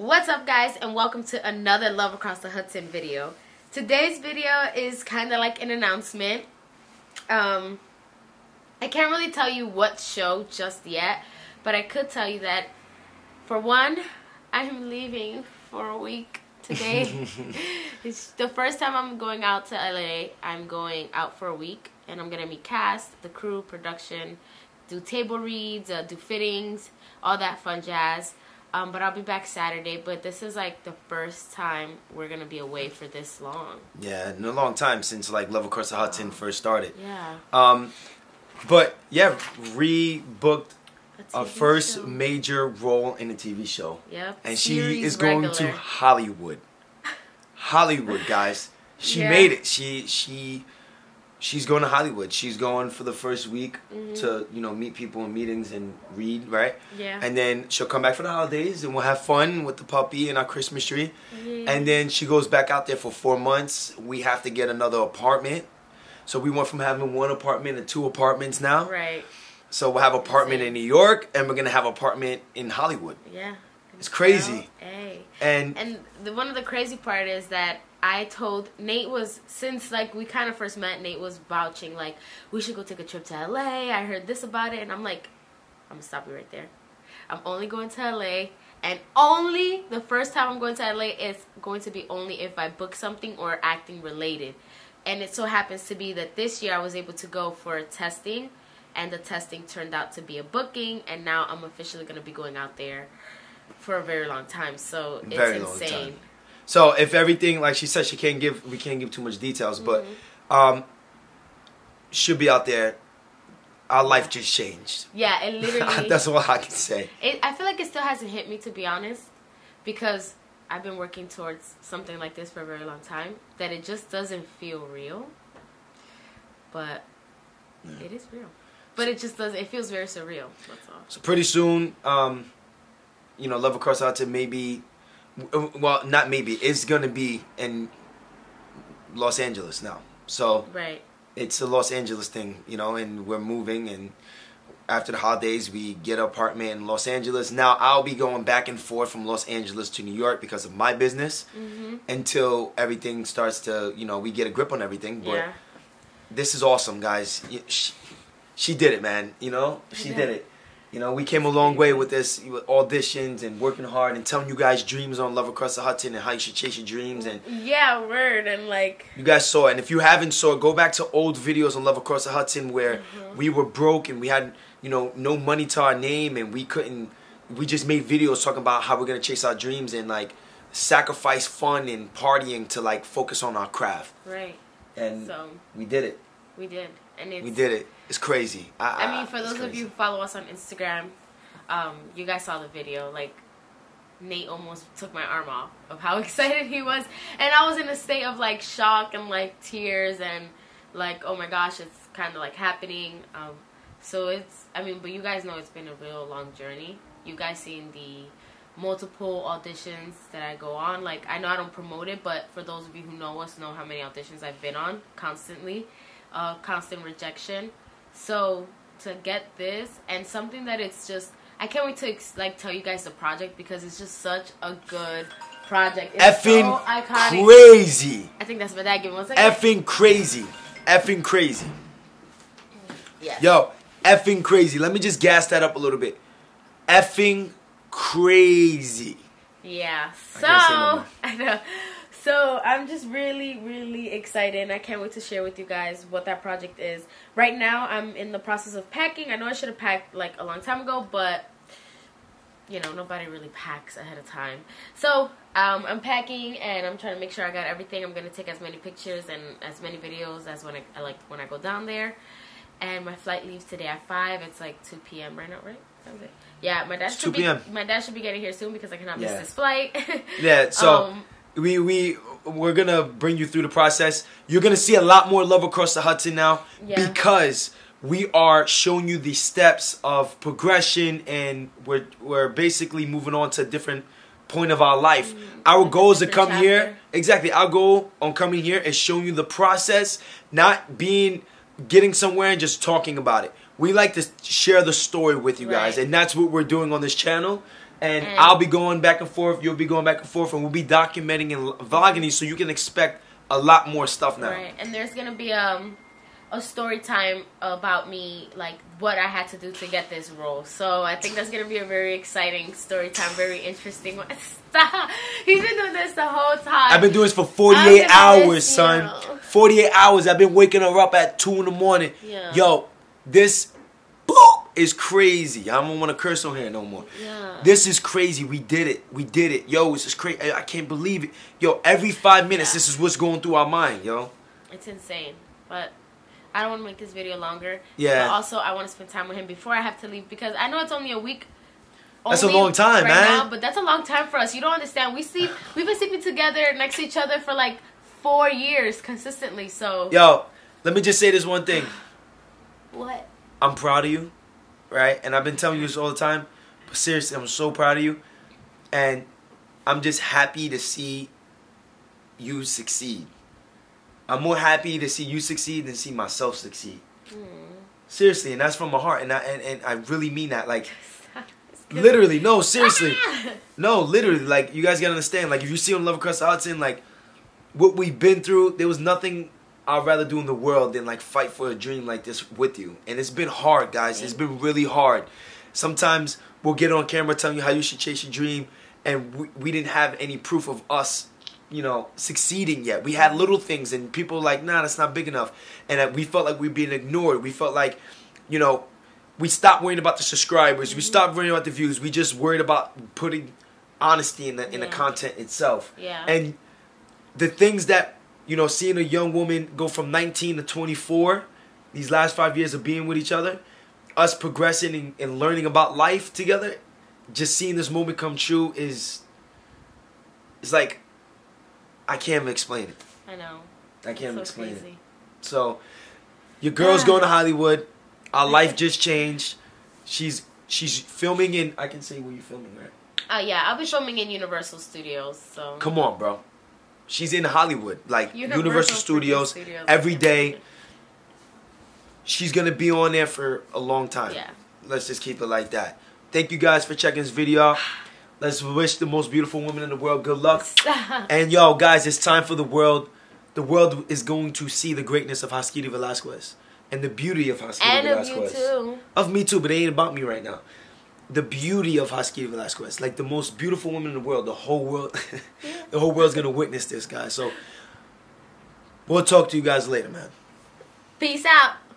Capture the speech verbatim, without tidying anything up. What's up, guys, and welcome to another Love Across the Hudson video. Today's video is kind of like an announcement. Um, I can't really tell you what show just yet, but I could tell you that, for one, I'm leaving for a week today. It's the first time I'm going out to L A. I'm going out for a week, and I'm going to meet cast, the crew, production, do table reads, uh, do fittings, all that fun jazz. Um, but I'll be back Saturday. But this is like the first time we're gonna be away for this long. Yeah, in a long time since like Love Across the Hudson first started. Yeah. Um, but yeah, rebooked a, a first show. major role in a T V show. Yep. And she Series is going regular. to Hollywood. Hollywood, guys. She yeah. made it. She she she's going to Hollywood. She's going for the first week mm-hmm. to, you know, meet people in meetings and read, right? Yeah. And then she'll come back for the holidays and we'll have fun with the puppy and our Christmas tree. Mm-hmm. And then she goes back out there for four months. We have to get another apartment. So we went from having one apartment to two apartments now. Right. So we'll have an apartment in New York and we're going to have an apartment in Hollywood. Yeah. It's crazy. Hey. And and the, one of the crazy part is that I told Nate was since like we kind of first met, Nate was vouching like we should go take a trip to L A. I heard this about it, and I'm like, I'm gonna stop you right there. I'm only going to L A, and only the first time I'm going to L A is going to be only if I book something or acting related. And it so happens to be that this year I was able to go for testing, and the testing turned out to be a booking, and now I'm officially gonna be going out there for a very long time. So it's very insane. Long time. So if everything, like she said, she can't give, we can't give too much details, but mm-hmm. um, she'll be out there. Our life just changed. Yeah, it literally. That's all I can say. It, I feel like it still hasn't hit me, to be honest, because I've been working towards something like this for a very long time, that it just doesn't feel real, but yeah. It is real. But it just doesn't, it feels very surreal, that's all. So pretty soon, um, you know, Love Across the Hudson maybe. Well, not maybe. It's going to be in Los Angeles now. So right. It's a Los Angeles thing, you know, and we're moving. And after the holidays, we get an apartment in Los Angeles. Now, I'll be going back and forth from Los Angeles to New York because of my business mm-hmm. until everything starts to, you know, we get a grip on everything. But yeah. This is awesome, guys. She, she did it, man. You know, she yeah. did it. You know, we came a long way with this, with auditions and working hard and telling you guys dreams on Love Across the Hudson and how you should chase your dreams. And yeah, word. And like, you guys saw it. And if you haven't saw it, go back to old videos on Love Across the Hudson where mm-hmm. we were broke and we had, you know, no money to our name. And we couldn't, we just made videos talking about how we're going to chase our dreams and like sacrifice fun and partying to like focus on our craft. Right. And so, we did it. We did. And it's, we did it. It's crazy. I, I mean, for those crazy. of you who follow us on Instagram, um, you guys saw the video. Like, Nate almost took my arm off of how excited he was. And I was in a state of, like, shock and, like, tears and, like, oh, my gosh, it's kind of, like, happening. Um, so it's, I mean, but you guys know it's been a real long journey. You guys seen the multiple auditions that I go on. Like, I know I don't promote it, but for those of you who know us, know how many auditions I've been on constantly. Uh, constant rejection. So to get this and something that it's just, I can't wait to ex like tell you guys the project because it's just such a good project. It's effing so iconic. Crazy. I think that's my dad. Give me one second. Effing crazy. Effing crazy. Yeah. Yo, effing crazy. Let me just gas that up a little bit. Effing crazy. Yeah. So I, I know. So I'm just really, really excited, and I can't wait to share with you guys what that project is. Right now, I'm in the process of packing. I know I should have packed, like, a long time ago, but, you know, nobody really packs ahead of time. So um, I'm packing, and I'm trying to make sure I got everything. I'm going to take as many pictures and as many videos as when I, I like when I go down there. And my flight leaves today at five. It's, like, two P M right now, right? Okay. Yeah, my dad, should be, my dad should be getting here soon because I cannot yeah. miss this flight. Yeah, so... Um, We, we, we're going to bring you through the process. You're going to see a lot more Love Across the Hudson now yeah. because we are showing you the steps of progression and we're, we're basically moving on to a different point of our life. Mm-hmm. Our That's goal is to come chapter. here. Exactly. Our goal on coming here is showing you the process, not being... getting somewhere and just talking about it. We like to share the story with you right. guys, and that's what we're doing on this channel. And mm. I'll be going back and forth. You'll be going back and forth. And we'll be documenting and vlogging these, so you can expect a lot more stuff now. Right. And there's going to be um, a story time about me, like, what I had to do to get this role. So I think that's going to be a very exciting story time. Very interesting one. Stop. He's been doing this the whole time. I've been doing this for forty-eight hours, son. You know. forty-eight hours. I've been waking her up at two in the morning. Yeah. Yo, this... Boop, is crazy. I don't want to curse on here no more. Yeah. This is crazy. We did it. We did it. Yo, it's just crazy. I can't believe it. Yo, every five minutes, yeah. This is what's going through our mind, yo. It's insane. But I don't want to make this video longer. Yeah. But also, I want to spend time with him before I have to leave, because I know it's only a week. That's a long time, right, man. Now, but that's a long time for us. You don't understand. We sleep. We've been sleeping together next to each other for like four years consistently. So. Yo, let me just say this one thing. What? I'm proud of you, right? And I've been telling you this all the time, but seriously, I'm so proud of you. And I'm just happy to see you succeed. I'm more happy to see you succeed than see myself succeed. Mm. Seriously, and that's from my heart. And I, and, and I really mean that. Like, literally, no, seriously. No, literally, like, you guys got to understand. Like, if you see on Love Across the Hudson, like, what we've been through, there was nothing I'd rather do in the world than like fight for a dream like this with you. And it's been hard, guys. It's been really hard. Sometimes we'll get on camera telling you how you should chase your dream, and we, we didn't have any proof of us, you know, succeeding yet. We had little things, and people were like, nah, that's not big enough. And we felt like we were being ignored. We felt like, you know, we stopped worrying about the subscribers. We stopped worrying about the views. We just worried about putting honesty in the, in yeah. the content itself. Yeah. And the things that, you know, seeing a young woman go from nineteen to twenty-four, these last five years of being with each other, us progressing and, and learning about life together, just seeing this moment come true is, it's like, I can't even explain it. I know. I can't even explain it. So, your girl's going to Hollywood. Our life just changed. She's she's filming in, I can say where you're filming, right? Uh, yeah, I'll be filming in Universal Studios, so. Come on, bro. She's in Hollywood, like Universal, Universal Studios, Studios, every day. She's going to be on there for a long time. Yeah. Let's just keep it like that. Thank you guys for checking this video out. Let's wish the most beautiful woman in the world good luck. And, yo, guys, it's time for the world. The world is going to see the greatness of Haskiri Velasquez and the beauty of Haskiri and Velasquez. And of you, too. Of me, too, but it ain't about me right now. The beauty of Haskiri Velasquez, like the most beautiful woman in the world, the whole world, the whole world's gonna witness this, guys. So we'll talk to you guys later, man. Peace out.